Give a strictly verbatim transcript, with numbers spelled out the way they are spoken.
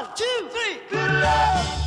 One, two, three. Good love.